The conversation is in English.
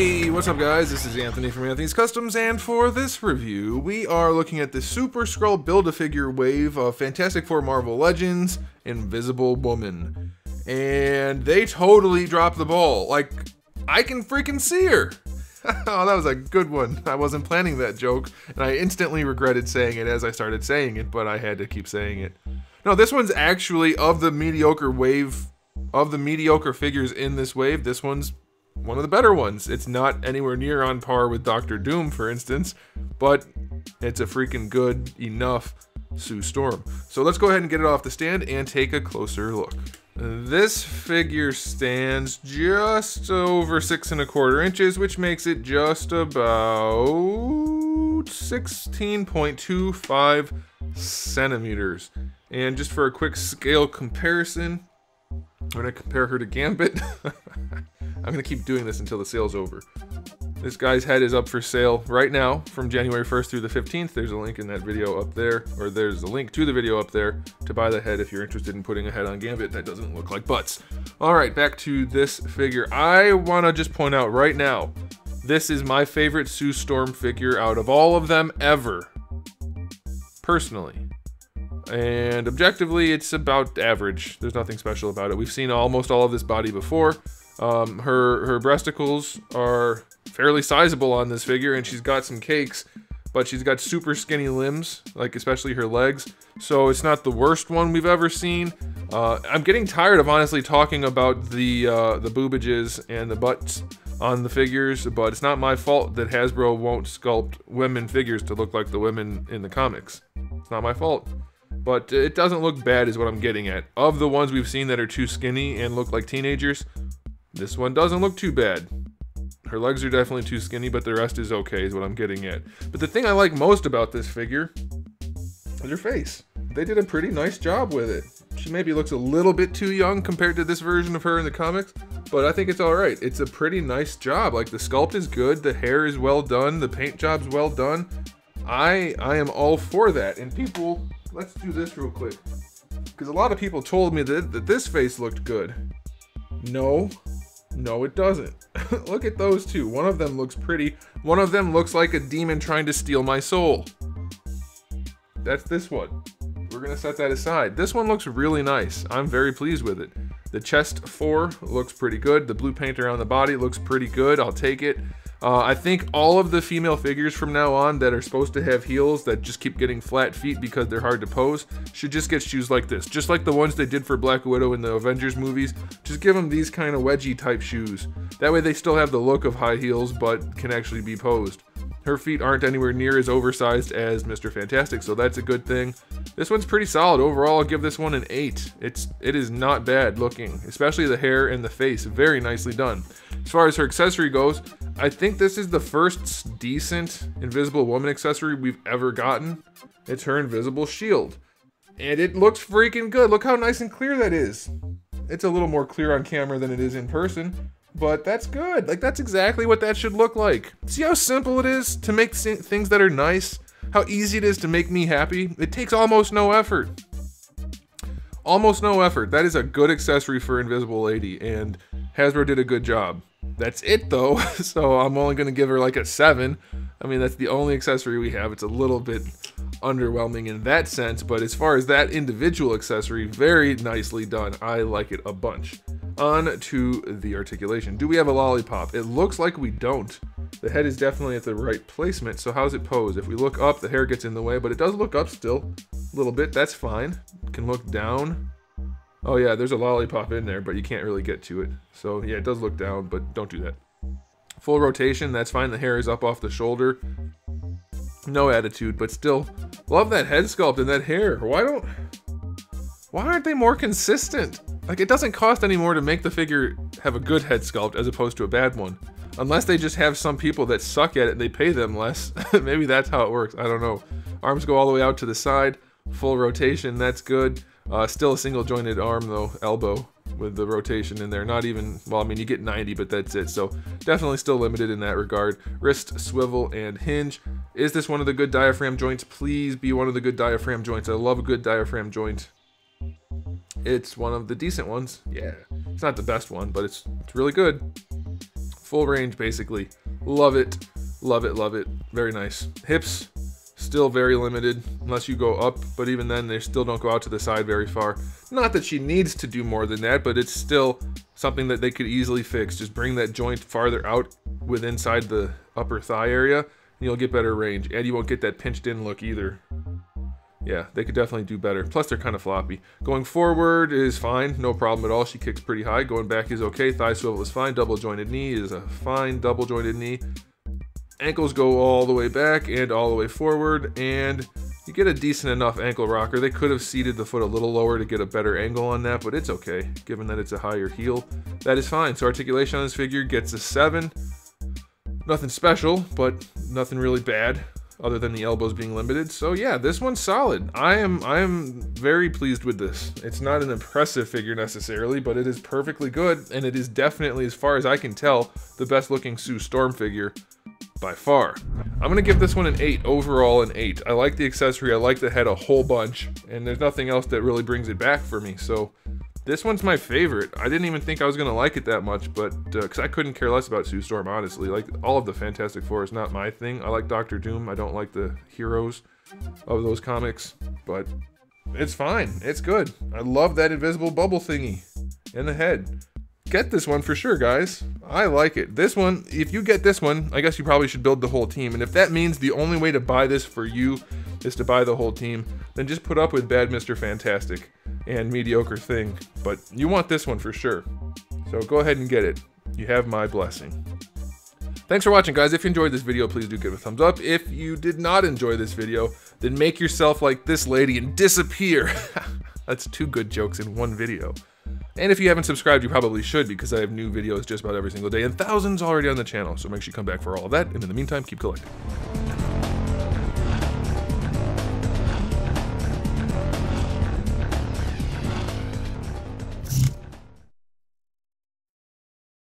Hey, what's up guys? This is Anthony from Anthony's Customs, and for this review, we are looking at the Super Skrull Build-A-Figure wave of Fantastic Four Marvel Legends, Invisible Woman. And they totally dropped the ball. Like, I can freaking see her! Oh, that was a good one. I wasn't planning that joke, and I instantly regretted saying it as I started saying it, but I had to keep saying it. No, this one's actually of the mediocre wave, of the mediocre figures in this wave, this one's one of the better ones. It's not anywhere near on par with Doctor Doom, for instance, but it's a freaking good enough Sue Storm. So let's go ahead and get it off the stand and take a closer look. This figure stands just over 6.25 inches, which makes it just about 16.25 centimeters. And just for a quick scale comparison, I'm gonna compare her to Gambit. I'm gonna keep doing this until the sale's over. This guy's head is up for sale right now from January 1st through the 15th. There's a link in that video up there, or there's a link to the video up there to buy the head if you're interested in putting a head on Gambit that doesn't look like butts. All right, back to this figure. I wanna just point out right now, this is my favorite Sue Storm figure out of all of them ever, personally. And objectively, it's about average. There's nothing special about it. We've seen almost all of this body before. Her breasticles are fairly sizable on this figure, and she's got some cakes, but she's got super skinny limbs, like especially her legs. So it's not the worst one we've ever seen. I'm getting tired of honestly talking about the boobages and the butts on the figures, but it's not my fault that Hasbro won't sculpt women figures to look like the women in the comics. It's not my fault. But it doesn't look bad is what I'm getting at. Of the ones we've seen that are too skinny and look like teenagers, this one doesn't look too bad. Her legs are definitely too skinny, but the rest is okay is what I'm getting at. But the thing I like most about this figure is her face. They did a pretty nice job with it. She maybe looks a little bit too young compared to this version of her in the comics, but I think it's all right. It's a pretty nice job. Like, the sculpt is good, the hair is well done, the paint job's well done. I am all for that, and people... Let's do this real quick, because a lot of people told me that this face looked good. No, it doesn't. Look at those two. One of them looks pretty. One of them looks like a demon trying to steal my soul. That's this one. We're going to set that aside. This one looks really nice. I'm very pleased with it. The chest 4 looks pretty good. The blue paint around the body looks pretty good. I'll take it. I think all of the female figures from now on that are supposed to have heels that just keep getting flat feet because they're hard to pose should just get shoes like this. Just like the ones they did for Black Widow in the Avengers movies. Just give them these kind of wedgie type shoes. That way they still have the look of high heels but can actually be posed. Her feet aren't anywhere near as oversized as Mr. Fantastic, so that's a good thing. This one's pretty solid. Overall, I'll give this one an 8. It is not bad looking, especially the hair and the face. Very nicely done. As far as her accessory goes, I think this is the first decent Invisible Woman accessory we've ever gotten. It's her invisible shield. And it looks freaking good. Look how nice and clear that is. It's a little more clear on camera than it is in person, but that's good. Like, that's exactly what that should look like. See how simple it is to make things that are nice? How easy it is to make me happy? It takes almost no effort. Almost no effort. That is a good accessory for Invisible Lady, and Hasbro did a good job. That's it though, so I'm only gonna give her like a 7. I mean, that's the only accessory we have. It's a little bit underwhelming in that sense, but as far as that individual accessory, very nicely done. I like it a bunch. On to the articulation. Do we have a lollipop? It looks like we don't. The head is definitely at the right placement, so how's it posed? If we look up, the hair gets in the way, but it does look up still a little bit. That's fine. Can look down. Oh yeah, there's a lollipop in there, but you can't really get to it. So yeah, it does look down, but don't do that. Full rotation, that's fine. The hair is up off the shoulder. No attitude, but still love that head sculpt and that hair. Why aren't they more consistent? Like, it doesn't cost any more to make the figure have a good head sculpt as opposed to a bad one. Unless they just have some people that suck at it and they pay them less. Maybe that's how it works, I don't know. Arms go all the way out to the side. Full rotation, that's good. Still a single jointed arm though, elbow with the rotation in there. Not even, well, I mean, you get 90, but that's it. So definitely still limited in that regard. Wrist, swivel, and hinge. Is this one of the good diaphragm joints? Please be one of the good diaphragm joints. I love a good diaphragm joint. It's one of the decent ones. Yeah, it's not the best one, but it's really good. full range basically. Love it, love it, love it. Very nice. Hips, still very limited unless you go up, but even then they still don't go out to the side very far. Not that she needs to do more than that, but it's still something that they could easily fix. Just bring that joint farther out with inside the upper thigh area, and you'll get better range, and you won't get that pinched in look either. Yeah, they could definitely do better. Plus, they're kind of floppy. Going forward is fine, no problem at all. She kicks pretty high. Going back is okay. Thigh swivel is fine. Double jointed knee is a fine double jointed knee. Ankles go all the way back and all the way forward, and you get a decent enough ankle rocker. They could have seated the foot a little lower to get a better angle on that, but it's okay, given that it's a higher heel. That is fine. So articulation on this figure gets a 7. Nothing special, but nothing really bad, other than the elbows being limited. So yeah, this one's solid. I am very pleased with this. It's not an impressive figure necessarily, but it is perfectly good, and it is definitely, as far as I can tell, the best looking Sue Storm figure by far. I'm gonna give this one an 8, overall an 8. I like the accessory, I like the head a whole bunch, and there's nothing else that really brings it back for me, so this one's my favorite. I didn't even think I was gonna like it that much, but because I couldn't care less about Sue Storm, honestly. Like, all of the Fantastic Four is not my thing. I like Doctor Doom, I don't like the heroes of those comics, but it's fine, it's good. I love that invisible bubble thingy in the head. Get this one for sure, guys. I like it. This one, if you get this one, I guess you probably should build the whole team, and if that means the only way to buy this for you is to buy the whole team, then just put up with bad Mr. Fantastic and mediocre thing, but you want this one for sure, so go ahead and get it. You have my blessing. Thanks for watching, guys. If you enjoyed this video, please do give it a thumbs up. If you did not enjoy this video, then make yourself like this lady and disappear. That's 2 good jokes in one video. And if you haven't subscribed, you probably should, because I have new videos just about every single day and thousands already on the channel. So make sure you come back for all of that. And in the meantime, keep collecting.